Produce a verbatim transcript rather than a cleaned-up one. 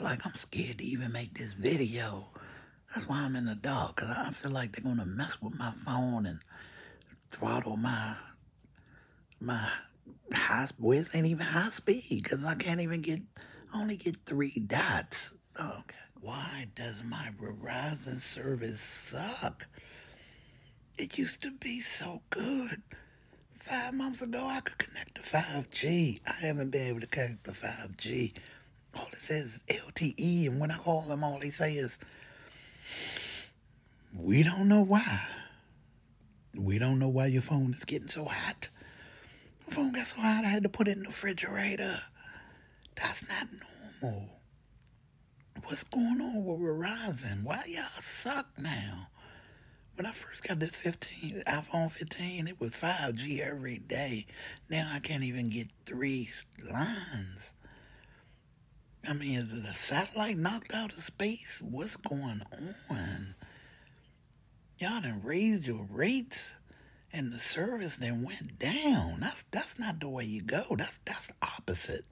Like, I'm scared to even make this video. That's why I'm in the dark, because I feel like they're going to mess with my phone and throttle my, my high speed. Well, it ain't even high speed, because I can't even get, I only get three dots. Oh, okay. Why does my Verizon service suck? It used to be so good. Five months ago, I could connect to five G. I haven't been able to connect to five G. All it says is L T E, and when I call them, all they say is, we don't know why. We don't know why your phone is getting so hot. My phone got so hot, I had to put it in the refrigerator. That's not normal. What's going on with Verizon? Why y'all suck now? When I first got this fifteen, iPhone fifteen, it was five G every day. Now I can't even get three lines. I mean, is it a satellite knocked out of space? What's going on? Y'all done raised your rates, and the service then went down. That's that's not the way you go. That's that's the opposite.